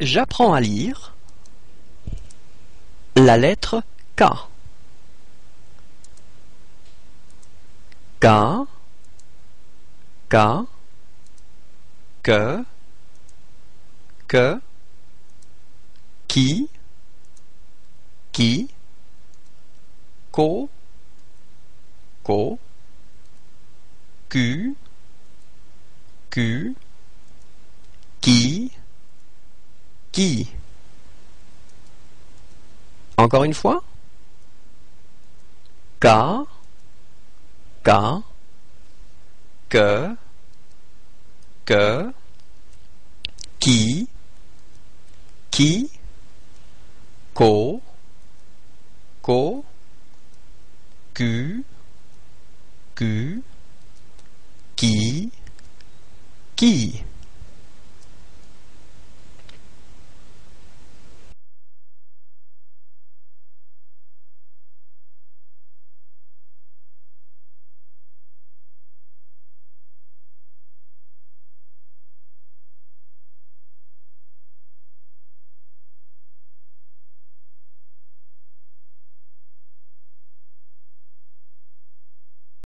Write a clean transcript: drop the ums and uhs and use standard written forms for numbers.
J'apprends à lire la lettre K. K, K, que, qui, ko, ko, ku, ku, qui. Encore une fois. K, K, que, qui, ko, ku, qui.